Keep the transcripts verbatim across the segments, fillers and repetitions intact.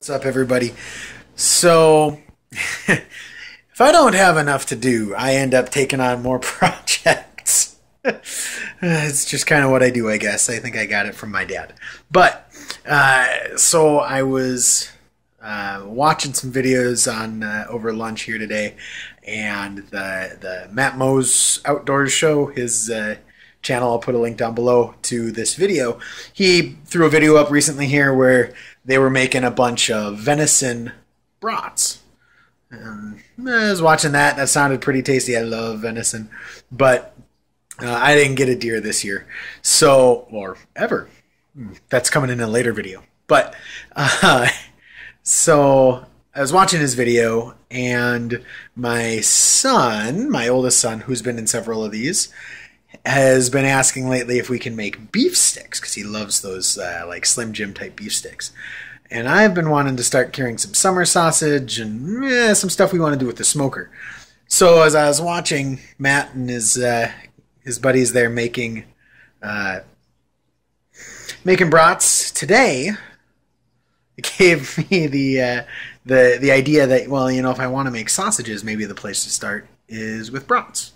What's up, everybody? So if I don't have enough to do, I end up taking on more projects. It's just kind of what I do, I guess. I think I got it from my dad. But uh, so I was uh, watching some videos on uh, over lunch here today, and the the Matt Mohs Outdoors Show, his uh, channel, I'll put a link down below to this video. He threw a video up recently here where they were making a bunch of venison brats. Um, I was watching that. That sounded pretty tasty. I love venison. But uh, I didn't get a deer this year. So, or ever. That's coming in a later video. But, uh, so I was watching his video, and my son, my oldest son, who's been in several of these, has been asking lately if we can make beef sticks, because he loves those uh, like Slim Jim type beef sticks. And I've been wanting to start carrying some summer sausage and eh, some stuff we want to do with the smoker. So as I was watching Matt and his uh, his buddies there making uh, making brats today, it gave me the uh, the the idea that, well, you know, if I want to make sausages, maybe the place to start is with brats.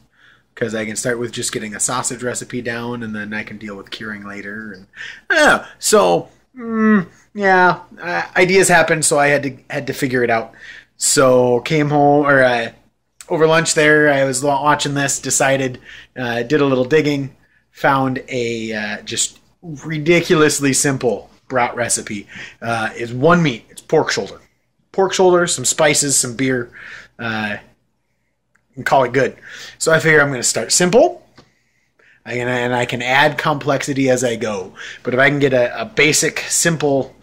Because I can start with just getting a sausage recipe down, and then I can deal with curing later. And I don't know. So mm, yeah, uh, ideas happened, so I had to had to figure it out. So came home, or uh, over lunch there, I was watching this, decided, uh, did a little digging, found a uh, just ridiculously simple brat recipe. Uh, it's one meat. It's pork shoulder. Pork shoulder, some spices, some beer. Uh, And call it good. So I figure I'm going to start simple, I can, and I can add complexity as I go. But if I can get a, a basic, simple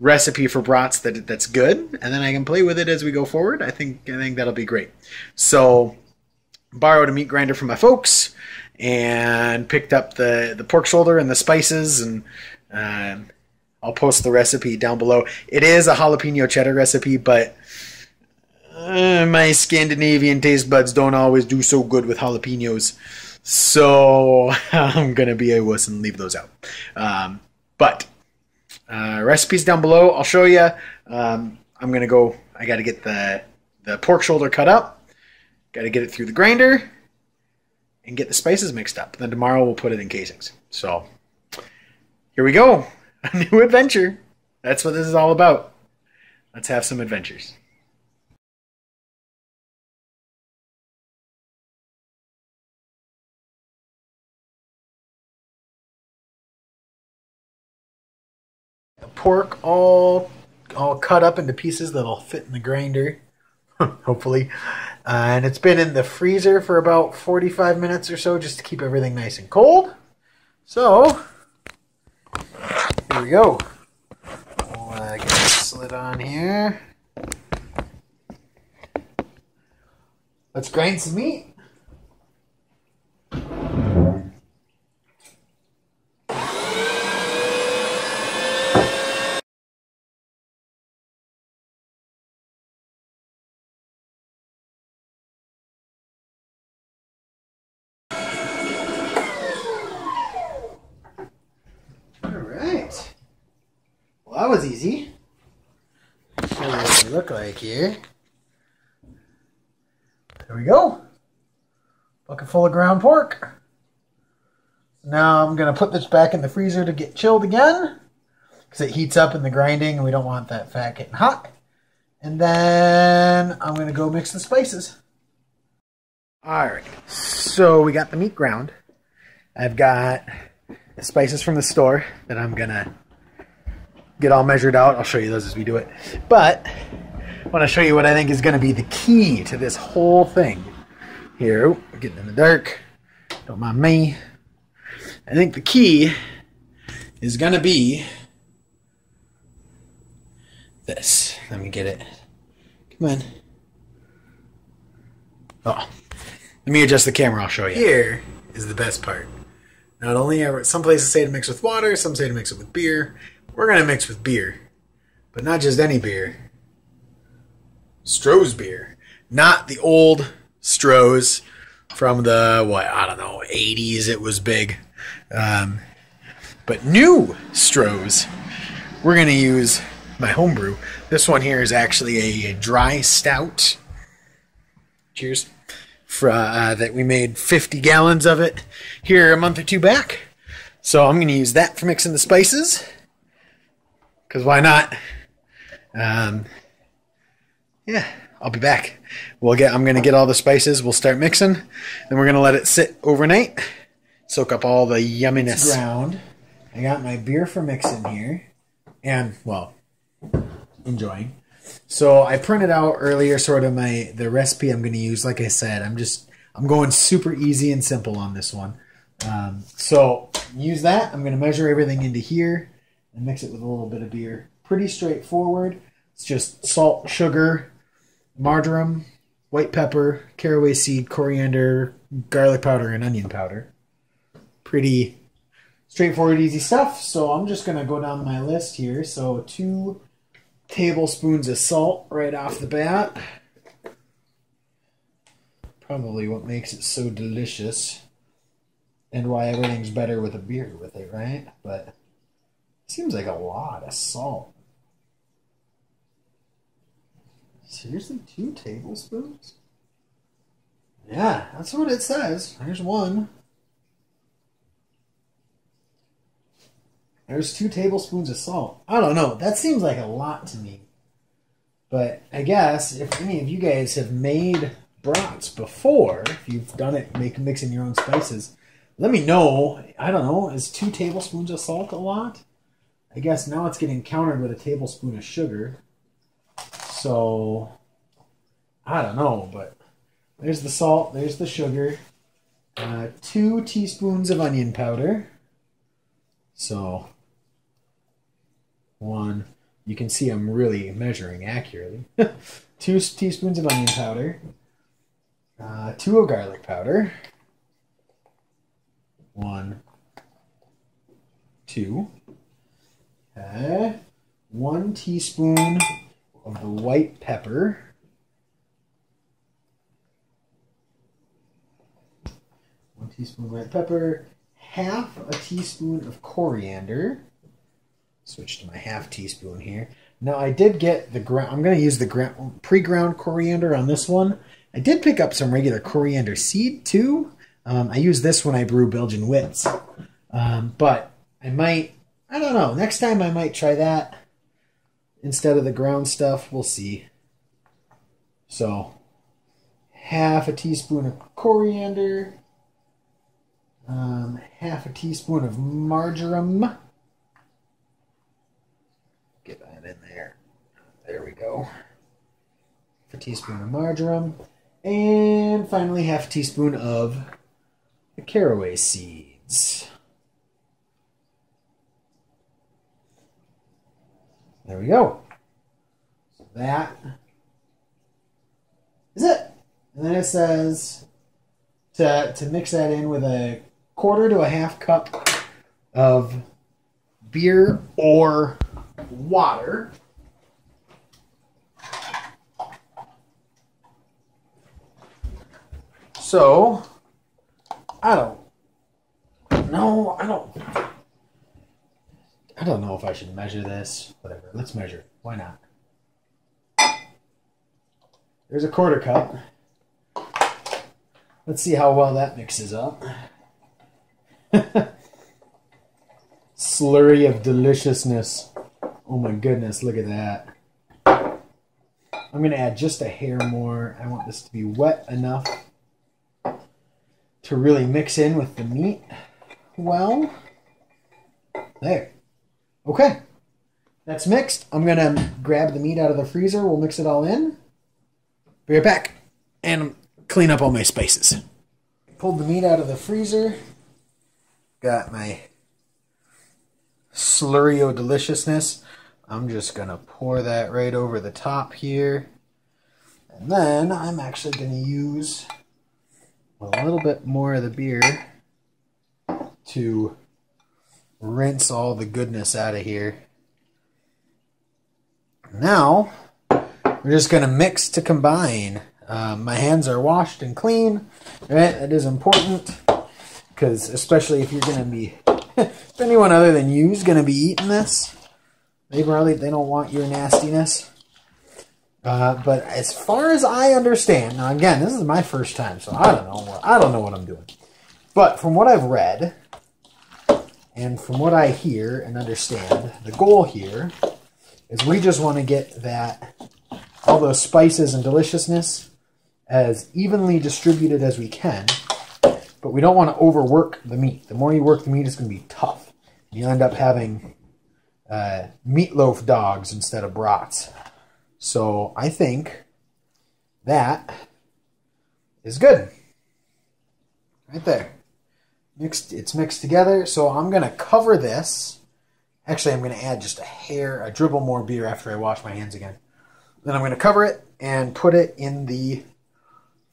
recipe for brats that that's good, and then I can play with it as we go forward, I think I think that'll be great. So borrowed a meat grinder from my folks and picked up the the pork shoulder and the spices, and uh, I'll post the recipe down below. It is a jalapeno cheddar recipe, but Uh, my Scandinavian taste buds don't always do so good with jalapenos, so I'm going to be a wuss and leave those out. Um, but uh, recipes down below, I'll show you. Um, I'm going to go, I got to get the, the pork shoulder cut up, got to get it through the grinder, and get the spices mixed up. Then tomorrow we'll put it in casings. So here we go, a new adventure. That's what this is all about. Let's have some adventures. Pork all all cut up into pieces that'll fit in the grinder, hopefully. Uh, and it's been in the freezer for about forty-five minutes or so, just to keep everything nice and cold. So here we go. We'll uh, get this slid on here. Let's grind some meat. That was easy. Show you what they look like here. There we go. Bucket full of ground pork. Now I'm going to put this back in the freezer to get chilled again, because it heats up in the grinding and we don't want that fat getting hot. And then I'm going to go mix the spices. Alright, so we got the meat ground. I've got the spices from the store that I'm going to get all measured out. I'll show you those as we do it. But I want to show you what I think is going to be the key to this whole thing. Here, oh, we're getting in the dark. Don't mind me. I think the key is going to be this. Let me get it. Come on. Oh, let me adjust the camera. I'll show you. Here is the best part. Not only are some places say to mix with water, some say to mix it with beer. We're going to mix with beer, but not just any beer. Stroh's beer. Not the old Stroh's from the, what, I don't know, eighties, it was big. Um, but new Stroh's. We're going to use my homebrew. This one here is actually a dry stout. Cheers. For, uh, that we made fifty gallons of it here a month or two back. So I'm going to use that for mixing the spices. Because why not? Um, yeah, I'll be back. We'll get. I'm going to get all the spices. We'll start mixing. Then we're going to let it sit overnight. Soak up all the yumminess. Ground. I got my beer for mixing here. And, well, enjoying. So I printed out earlier sort of my the recipe I'm going to use. Like I said, I'm just I'm going super easy and simple on this one. Um, so use that. I'm going to measure everything into here and mix it with a little bit of beer. Pretty straightforward. It's just salt, sugar, marjoram, white pepper, caraway seed, coriander, garlic powder, and onion powder. Pretty straightforward, easy stuff. So I'm just going to go down my list here. So two tablespoons of salt right off the bat. Probably what makes it so delicious and why everything's better with a beer with it, right? But it seems like a lot of salt. Seriously, two tablespoons? Yeah, that's what it says. There's one. There's two tablespoons of salt. I don't know. That seems like a lot to me. But I guess if any of you guys have made brats before, if you've done it make, mixing your own spices, let me know. I don't know. Is two tablespoons of salt a lot? I guess now it's getting countered with a tablespoon of sugar. So, I don't know. But there's the salt. There's the sugar. Uh, two teaspoons of onion powder. So... one, you can see I'm really measuring accurately. Two teaspoons of onion powder, uh, two of garlic powder, one, two, okay. One teaspoon of the white pepper, one teaspoon of white pepper, half a teaspoon of coriander. Switch to my half teaspoon here. Now I did get the ground, I'm going to use the pre-ground coriander on this one. I did pick up some regular coriander seed too. Um, I use this when I brew Belgian wits. Um, but I might, I don't know, next time I might try that instead of the ground stuff. We'll see. So half a teaspoon of coriander, um, half a teaspoon of marjoram. Get that in there. There we go. A teaspoon of marjoram. And finally half a teaspoon of the caraway seeds. There we go. So that is it. And then it says to, to mix that in with a quarter to a half cup of beer or water. So, I don't know. I don't. I don't know if I should measure this. Whatever. Let's measure. Why not? There's a quarter cup. Let's see how well that mixes up. Slurry of deliciousness. Oh my goodness, look at that. I'm going to add just a hair more. I want this to be wet enough to really mix in with the meat well. There. Okay. That's mixed. I'm going to grab the meat out of the freezer. We'll mix it all in. Be right back. And clean up all my spices. Pulled the meat out of the freezer. Got my slurry of deliciousness. I'm just going to pour that right over the top here. And then I'm actually going to use a little bit more of the beer to rinse all the goodness out of here. Now, we're just going to mix to combine. Um, my hands are washed and clean. Right? That is important because especially if you're going to be, if anyone other than you is going to be eating this, They probably they don't want your nastiness. Uh, but as far as I understand, now again, this is my first time, so I don't know what I don't know what I'm doing. But from what I've read, and from what I hear and understand, the goal here is we just want to get that all those spices and deliciousness as evenly distributed as we can, but we don't want to overwork the meat. The more you work the meat, it's going to be tough. You end up having uh, meatloaf dogs instead of brats. So I think that is good. Right there. Mixed, it's mixed together, so I'm going to cover this. Actually, I'm going to add just a hair, a dribble more beer after I wash my hands again. Then I'm going to cover it and put it in the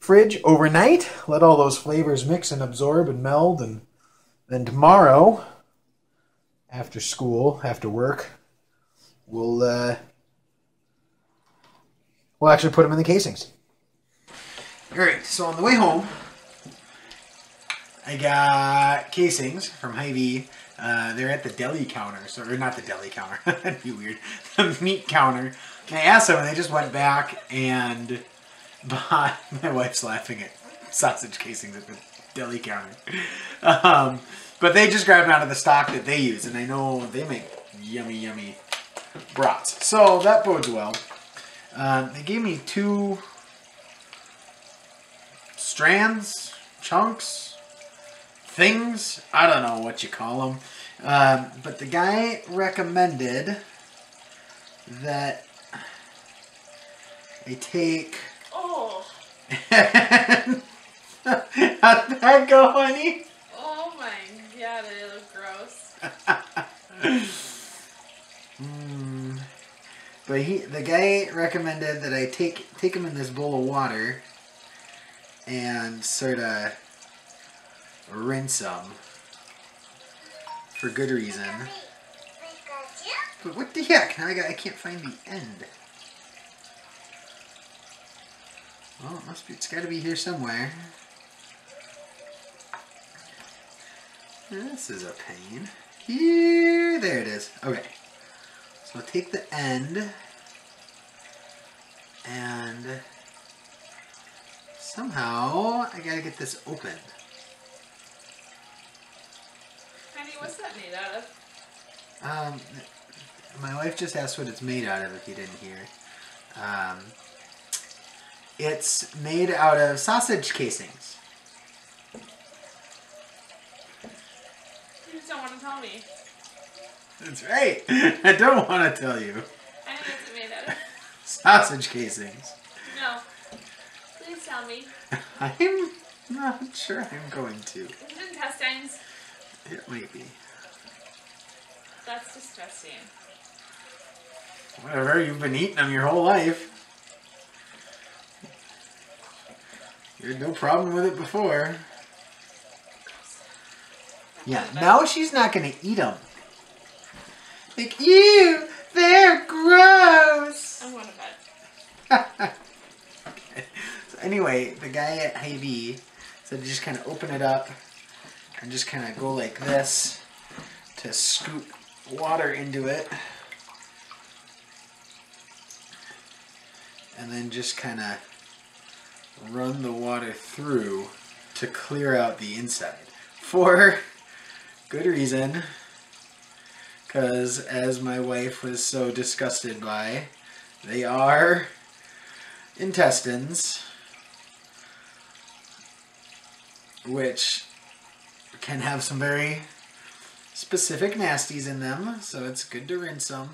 fridge overnight. Let all those flavors mix and absorb and meld. And then tomorrow, after school, after work, we'll, uh, we'll actually put them in the casings. All right, so on the way home, I got casings from Hy-Vee. Uh, they're at the deli counter, so, or not the deli counter, that'd be weird, the meat counter. And I asked them and they just went back and bought, my wife's laughing at sausage casings at the deli counter. Um, but they just grabbed out of the stock that they use, and I know they make yummy, yummy brats. So that bodes well. Um, they gave me two strands, chunks, things, I don't know what you call them, um, but the guy recommended that I take. Oh. And how'd that go, honey? Oh my god, it looks gross. mm. But he, the guy recommended that I take take them in this bowl of water and sort of rinse them for good reason. But what the heck? Now I got I can't find the end. Well, it must be. It's got to be here somewhere. This is a pain. Here, there it is. Okay. So I'll take the end and somehow I gotta get this open. What's that made out of? Um, my wife just asked what it's made out of if you didn't hear. Um, it's made out of sausage casings. You just don't want to tell me. That's right. I don't want to tell you. I know what's it made out of. Sausage casings. No. Please tell me. I'm not sure I'm going to. It's been intestines. It might be. That's disgusting. Whatever, you've been eating them your whole life. You had no problem with it before. Yeah, now she's not going to eat them. Like, ew, they're gross! I'm going to bed. Okay. So anyway, the guy at Hy-Vee said to just kind of open it up and just kind of go like this to scoop water into it. And then just kind of run the water through to clear out the inside. For good reason. Because as my wife was so disgusted by, they are intestines. Which can have some very specific nasties in them, so it's good to rinse them.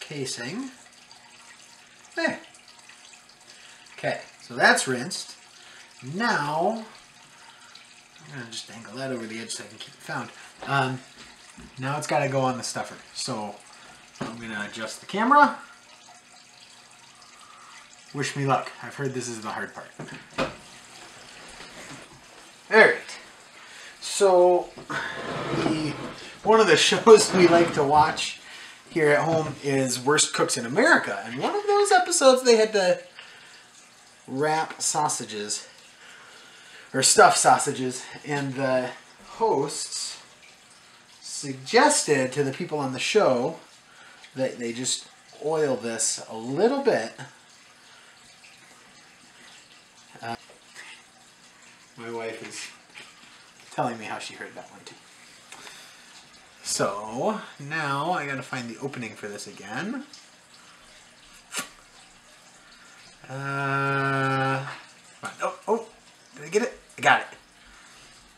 Casing. There. Okay, so that's rinsed. Now, I'm gonna just angle that over the edge so I can keep it found. Um, now it's gotta go on the stuffer. So I'm gonna adjust the camera. Wish me luck. I've heard this is the hard part. Alright. So, the, one of the shows we like to watch here at home is Worst Cooks in America. And one of those episodes they had to wrap sausages, or stuff sausages, and the hosts suggested to the people on the show that they just oil this a little bit. Uh, my wife is telling me how she heard that one too. So now I gotta find the opening for this again. Uh, come on. Oh, oh, did I get it? I got it.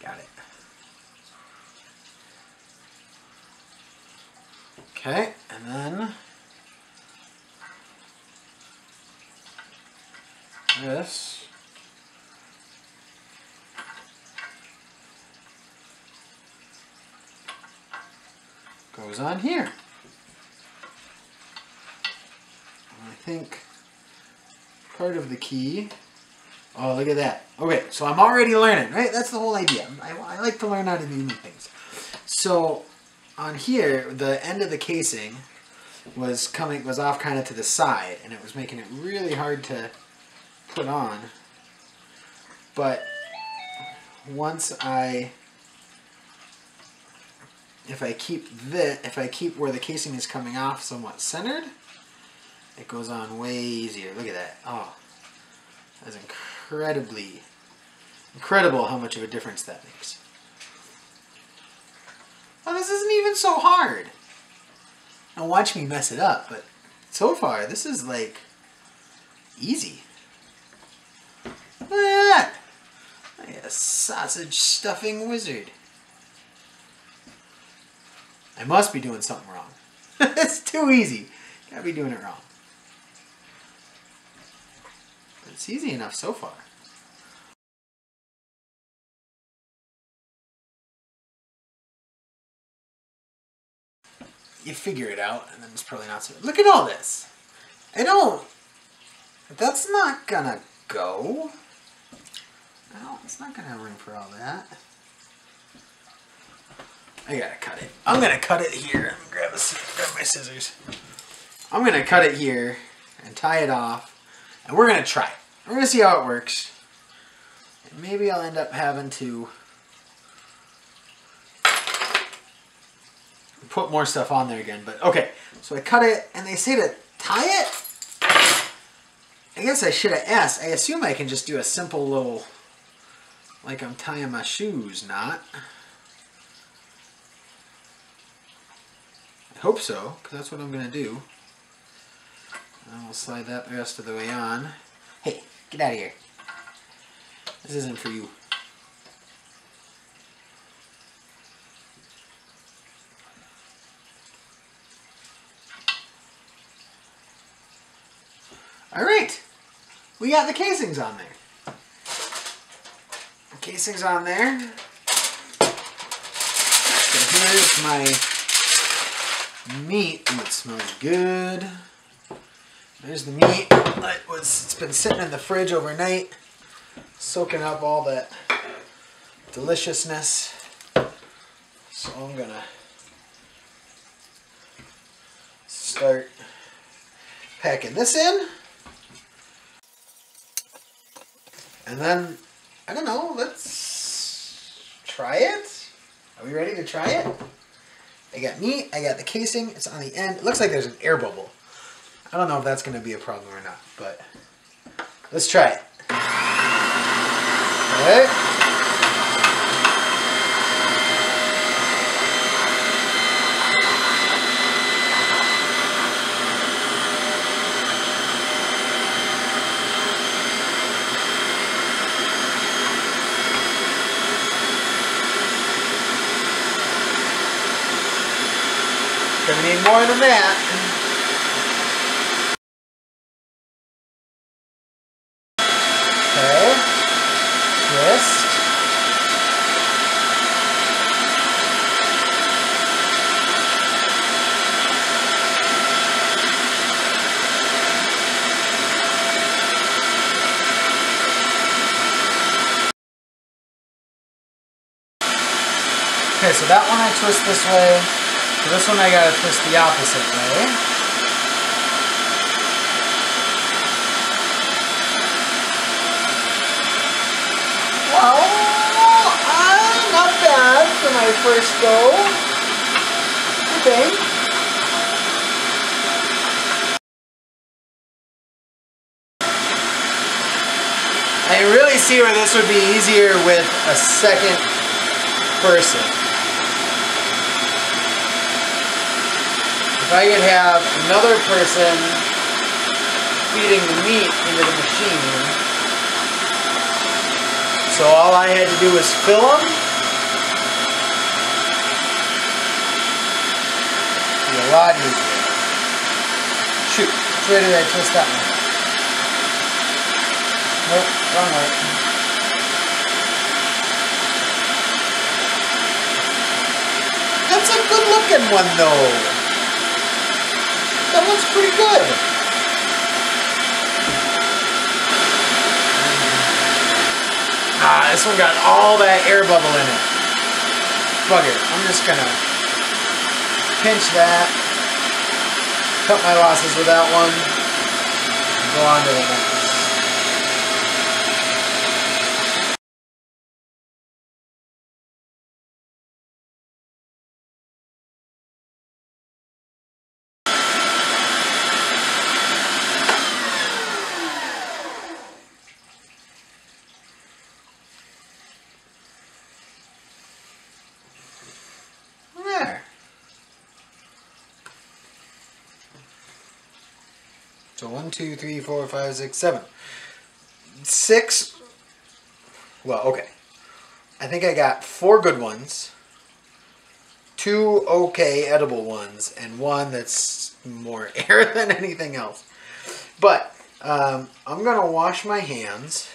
Got it. Okay, and then this. Goes on here. And I think part of the key. Oh, look at that. Okay, so I'm already learning, right? That's the whole idea. I, I like to learn how to do new things. So on here, the end of the casing was coming was off kind of to the side, and it was making it really hard to put on. But once I If I keep this, if I keep where the casing is coming off somewhat centered, it goes on way easier. Look at that. Oh, that's incredibly, incredible how much of a difference that makes. Oh, this isn't even so hard. Now watch me mess it up, but so far this is like easy. Look at that. Like a sausage stuffing wizard. I must be doing something wrong. It's too easy. Gotta be doing it wrong. But it's easy enough so far. You figure it out, and then it's probably not so bad. Look at all this. I don't. That's not gonna go. No, it's not gonna have room for all that. I gotta cut it. I'm gonna cut it here. Grab a grab my scissors. I'm gonna cut it here and tie it off, and we're gonna try it. We're gonna see how it works. And maybe I'll end up having to put more stuff on there again. But okay, so I cut it, and they say to tie it. I guess I should have asked. I assume I can just do a simple little, like I'm tying my shoes knot. I hope so, because that's what I'm going to do. And we'll slide that the rest of the way on. Hey, get out of here. This isn't for you. Alright, we got the casings on there. The casings on there. So here's my meat. Ooh, it smells good. There's the meat. It was, it's been sitting in the fridge overnight, soaking up all that deliciousness. So I'm gonna start packing this in. And then, I don't know, let's try it. Are we ready to try it? I got meat, I got the casing, it's on the end. It looks like there's an air bubble. I don't know if that's going to be a problem or not, but let's try it. All right. Gonna need more than that. Okay. Twist. Okay, so that one I twist this way. So this one I gotta twist the opposite way. Well, uh, not bad for my first go. good. I really see where this would be easier with a second person. If I could have another person feeding the meat into the machine, so all I had to do was fill them. It'd be a lot easier. Shoot, which way did I twist that one? Nope, wrong way. That's a good looking one though. That looks pretty good. Ah, this one got all that air bubble in it. Bugger. I'm just gonna pinch that. Cut my losses with that one. Go on to the next. So one, two, three, four, five, six, seven. Six. Well, okay. I think I got four good ones, two okay edible ones, and one that's more air than anything else. But um, I'm going to wash my hands,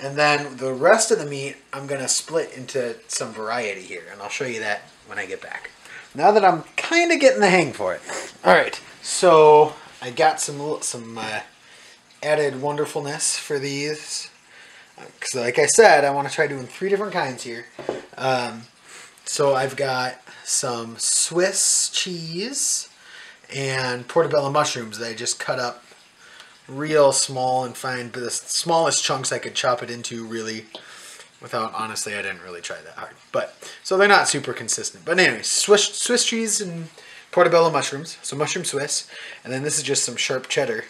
and then the rest of the meat I'm going to split into some variety here, and I'll show you that when I get back. Now that I'm kind of getting the hang for it. All right, so I got some some uh, added wonderfulness for these, because like I said, I want to try doing three different kinds here. Um, so I've got some Swiss cheese and portobello mushrooms that I just cut up real small and fine, but the smallest chunks I could chop it into really without, honestly, I didn't really try that hard. But so they're not super consistent. But anyway, Swiss, Swiss cheese and portobello mushrooms, so mushroom Swiss, and then this is just some sharp cheddar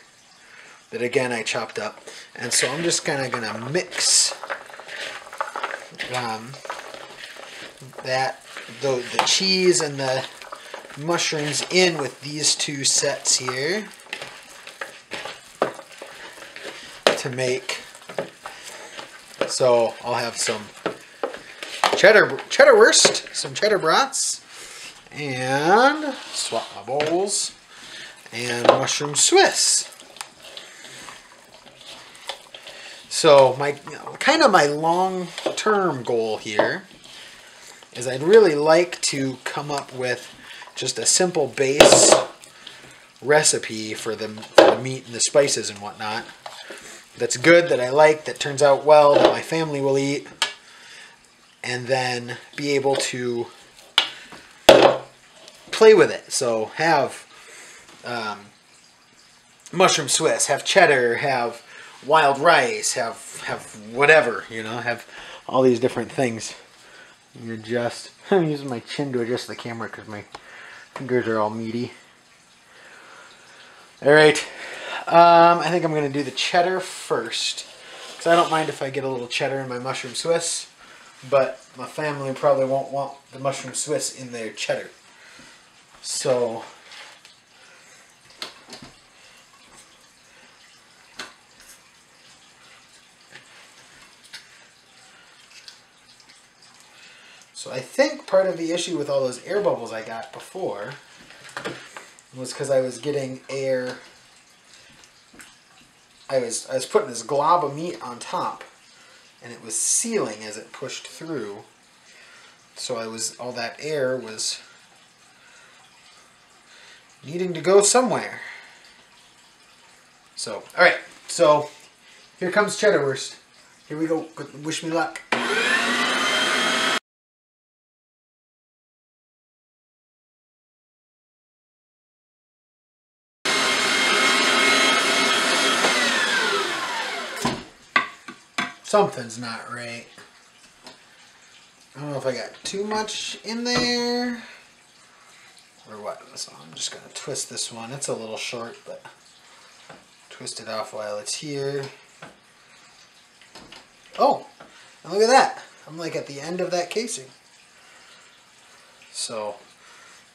that again I chopped up, and so I'm just kind of going to mix um, that, the, the cheese and the mushrooms in with these two sets here to make, so I'll have some cheddar, cheddar wurst, some cheddar brats, and swap my bowls, and mushroom Swiss. So my kind of my long-term goal here is I'd really like to come up with just a simple base recipe for the, for the meat and the spices and whatnot that's good, that I like, that turns out well, that my family will eat, and then be able to play with it. So have um, mushroom Swiss, have cheddar, have wild rice, have have whatever, you know, have all these different things. You adjust. I'm using my chin to adjust the camera because my fingers are all meaty. All right, um, I think I'm going to do the cheddar first, because I don't mind if I get a little cheddar in my mushroom Swiss, but my family probably won't want the mushroom Swiss in their cheddar. So, so I think part of the issue with all those air bubbles I got before was because I was getting air, I was, I was putting this glob of meat on top, and it was sealing as it pushed through, so I was, all that air was needing to go somewhere. So, all right. So, here comes cheddar wurst. Here we go. Wish me luck. Something's not right. I don't know if I got too much in there. or what. So I'm just going to twist this one. It's a little short, but twist it off while it's here. Oh, and look at that. I'm like at the end of that casing. So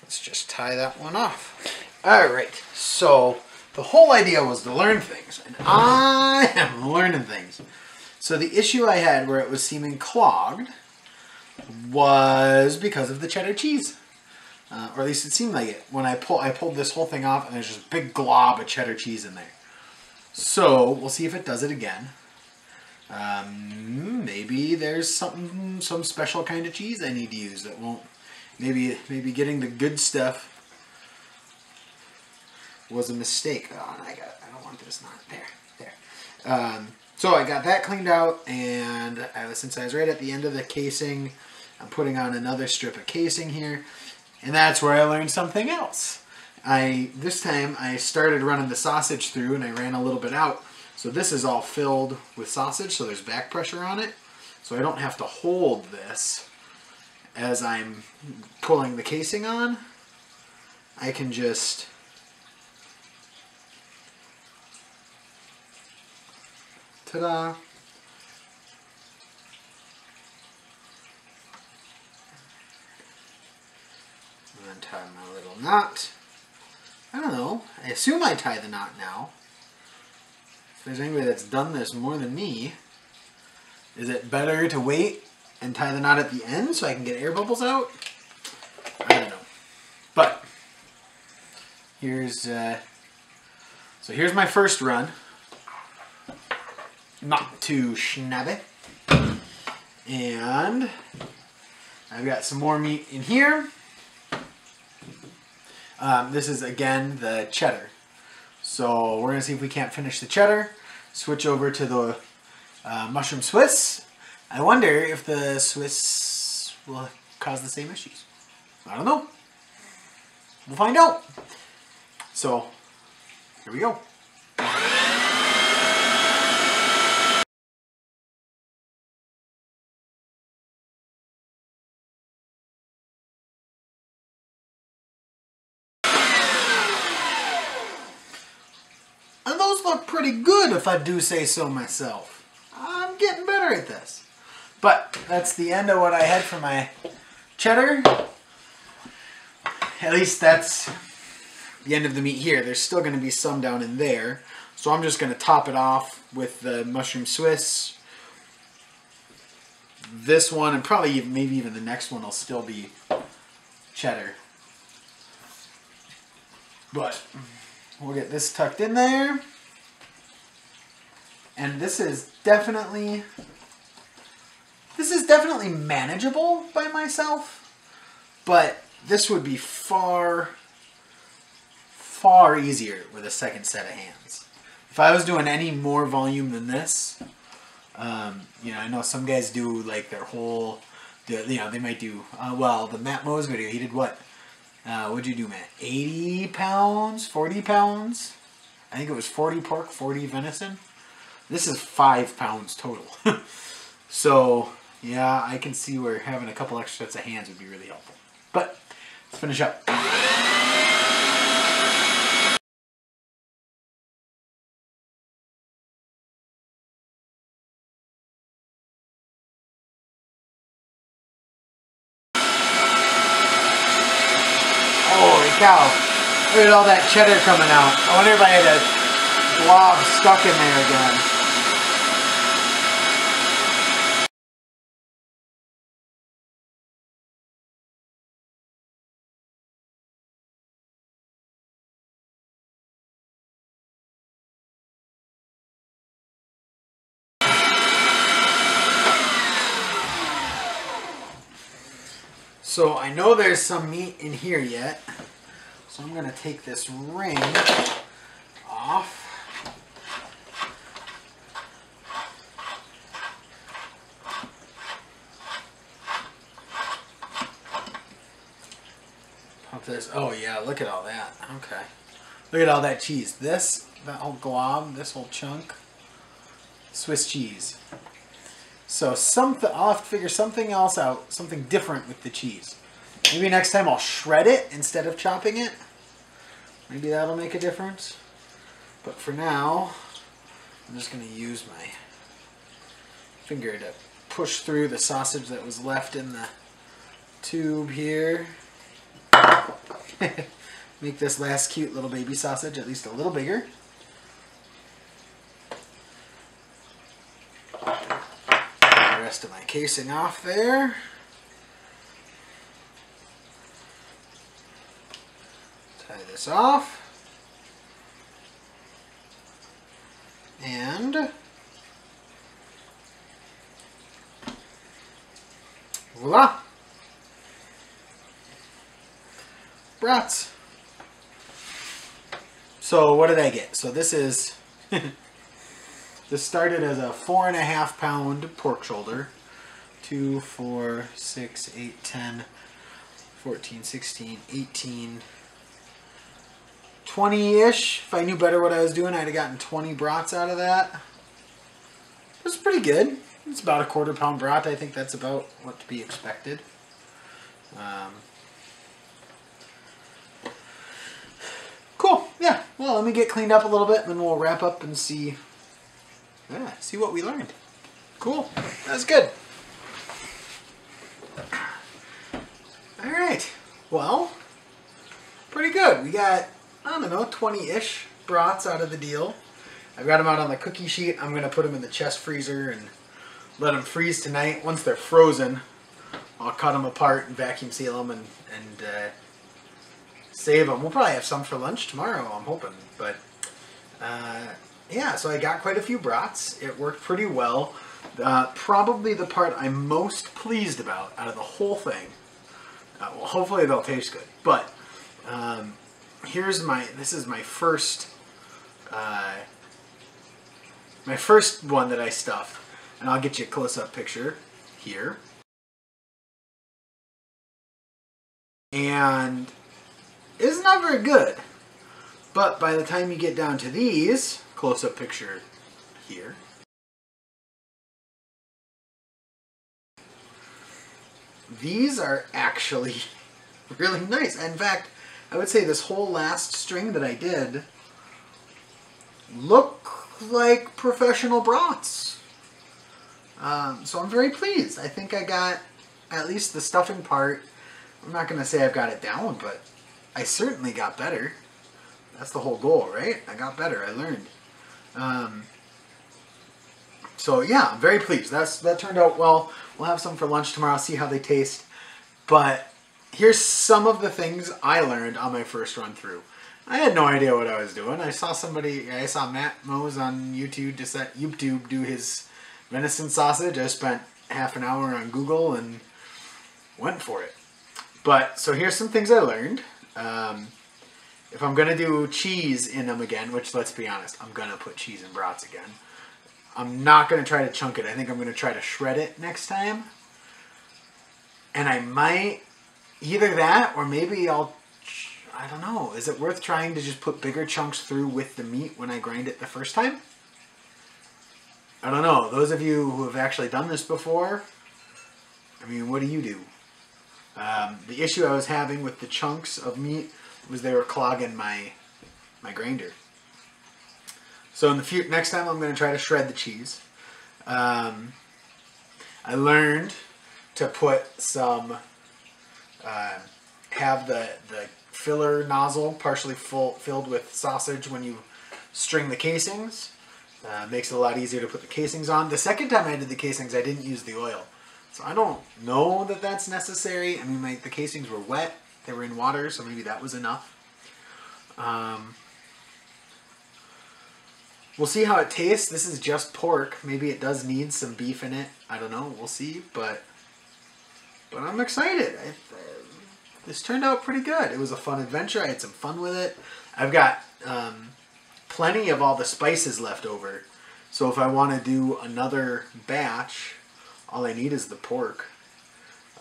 let's just tie that one off. All right, so the whole idea was to learn things, and I am learning things. So the issue I had where it was seeming clogged was because of the cheddar cheese. Uh, or at least it seemed like it. When I pull, I pulled this whole thing off, and there's just a big glob of cheddar cheese in there. So we'll see if it does it again. Um, maybe there's something, some special kind of cheese I need to use that won't. Maybe, maybe getting the good stuff was a mistake. Oh, I got. I don't want this. Not there. There. Um, so I got that cleaned out, and I was, since I was right at the end of the casing, I'm putting on another strip of casing here. And that's where I learned something else. I this time I started running the sausage through and I ran a little bit out. So this is all filled with sausage, so there's back pressure on it. So I don't have to hold this as I'm pulling the casing on. I can just ta-da. And tie my little knot. I don't know. I assume I tie the knot now. If there's anybody that's done this more than me, is it better to wait and tie the knot at the end so I can get air bubbles out? I don't know. But here's uh, so here's my first run. Not too schnabby. And I've got some more meat in here. Um, this is, again, the cheddar. So we're going to see if we can't finish the cheddar. Switch over to the uh, mushroom Swiss. I wonder if the Swiss will cause the same issues. I don't know. We'll find out. So, here we go. Pretty good, if I do say so myself. I'm getting better at this. But that's the end of what I had for my cheddar. At least that's the end of the meat here. There's still going to be some down in there. So I'm just going to top it off with the mushroom Swiss. This one, and probably maybe even the next one will still be cheddar. But we'll get this tucked in there. And this is definitely, this is definitely manageable by myself, but this would be far, far easier with a second set of hands. If I was doing any more volume than this, um, you know, I know some guys do like their whole, you know, they might do, uh, well, the Matt Mohs video, he did what? Uh, what'd you do, Matt? eighty pounds? forty pounds? I think it was forty pork, forty venison. This is five pounds total. So, yeah, I can see where having a couple extra sets of hands would be really helpful. But, let's finish up. Holy cow. Look at all that cheddar coming out. I wonder if I had a blob stuck in there again. So I know there's some meat in here yet, so I'm going to take this ring off. Pop this. Oh yeah, look at all that. Okay. Look at all that cheese. This, that whole glob, this whole chunk, Swiss cheese. So something, I'll have to figure something else out, something different with the cheese. Maybe next time I'll shred it instead of chopping it. Maybe that'll make a difference. But for now, I'm just going to use my finger to push through the sausage that was left in the tube here. Make this last cute little baby sausage at least a little bigger. Get the rest of my casing off there. Tie this off. And voila! Brats. So what did I get? So this is, this started as a four and a half pound pork shoulder. Two, four, six, eight, ten, fourteen, sixteen, eighteen, twenty-ish. If I knew better what I was doing, I'd have gotten twenty brats out of that. It's pretty good. It's about a quarter pound brat. I think that's about what to be expected. Um, Cool. Yeah. Well, let me get cleaned up a little bit, and then we'll wrap up and see. Yeah, see what we learned. Cool. That's good. All right. Well, pretty good. We got, I don't know, twenty-ish brats out of the deal. I've got them out on the cookie sheet. I'm gonna put them in the chest freezer and let them freeze tonight. Once they're frozen, I'll cut them apart and vacuum seal them and and. Uh, Save them. We'll probably have some for lunch tomorrow, I'm hoping. But, uh, yeah, so I got quite a few brats. It worked pretty well. Uh, probably the part I'm most pleased about out of the whole thing. Uh, well, hopefully they'll taste good. But, um, here's my, this is my first, uh, my first one that I stuffed. And I'll get you a close-up picture here. And it's not very good, but by the time you get down to these, close-up picture here, these are actually really nice. In fact, I would say this whole last string that I did look like professional brats. Um, so I'm very pleased. I think I got at least the stuffing part. I'm not going to say I've got it down, but I certainly got better. That's the whole goal, right? I got better. I learned. Um, so yeah, I'm very pleased. That's, that turned out well. We'll have some for lunch tomorrow, see how they taste. But here's some of the things I learned on my first run through. I had no idea what I was doing. I saw somebody, I saw Matt Mohs on YouTube, just at YouTube do his venison sausage. I spent half an hour on Google and went for it. But so here's some things I learned. Um, if I'm going to do cheese in them again, which let's be honest, I'm going to put cheese in brats again. I'm not going to try to chunk it. I think I'm going to try to shred it next time. And I might, either that or maybe I'll, I don't know. Is it worth trying to just put bigger chunks through with the meat when I grind it the first time? I don't know. Those of you who have actually done this before, I mean, what do you do? Um, the issue I was having with the chunks of meat was they were clogging my my grinder. So in the future, next time I'm going to try to shred the cheese. Um, I learned to put some, uh, have the, the filler nozzle partially full, filled with sausage when you string the casings. Uh, makes it a lot easier to put the casings on. The second time I did the casings, I didn't use the oil. So I don't know that that's necessary. I mean, like, the casings were wet. They were in water, so maybe that was enough. Um, we'll see how it tastes. This is just pork. Maybe it does need some beef in it. I don't know. We'll see. But but I'm excited. I, I, this turned out pretty good. It was a fun adventure. I had some fun with it. I've got um, plenty of all the spices left over. So if I want to do another batch, all I need is the pork.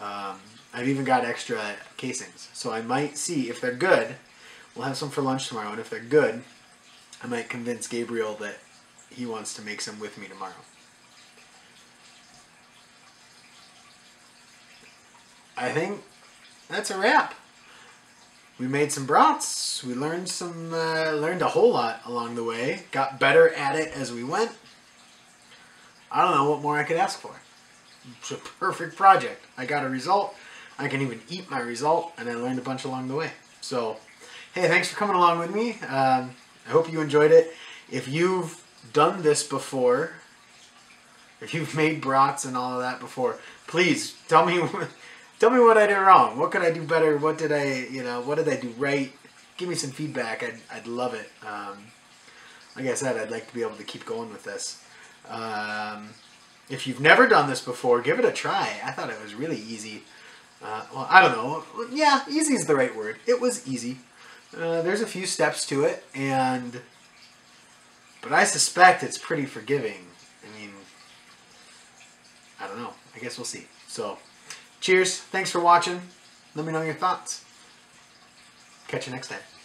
Um, I've even got extra casings. So I might see if they're good. We'll have some for lunch tomorrow. And if they're good, I might convince Gabriel that he wants to make some with me tomorrow. I think that's a wrap. We made some brats. We learned some, uh, learned a whole lot along the way. Got better at it as we went. I don't know what more I could ask for. It's a perfect project. I got a result. I can even eat my result, and I learned a bunch along the way. So, hey, thanks for coming along with me. Um, I hope you enjoyed it. If you've done this before, if you've made brats and all of that before, please tell me. Tell me what I did wrong. What could I do better? What did I, you know, what did I do right? Give me some feedback. I'd, I'd love it. Um, like I said, I'd like to be able to keep going with this. Um, if you've never done this before, give it a try. I thought it was really easy. Uh, well, I don't know. Yeah, easy is the right word. It was easy. Uh, there's a few steps to it, and but I suspect it's pretty forgiving. I mean, I don't know. I guess we'll see. So. Cheers. Thanks for watching. Let me know your thoughts. Catch you next time.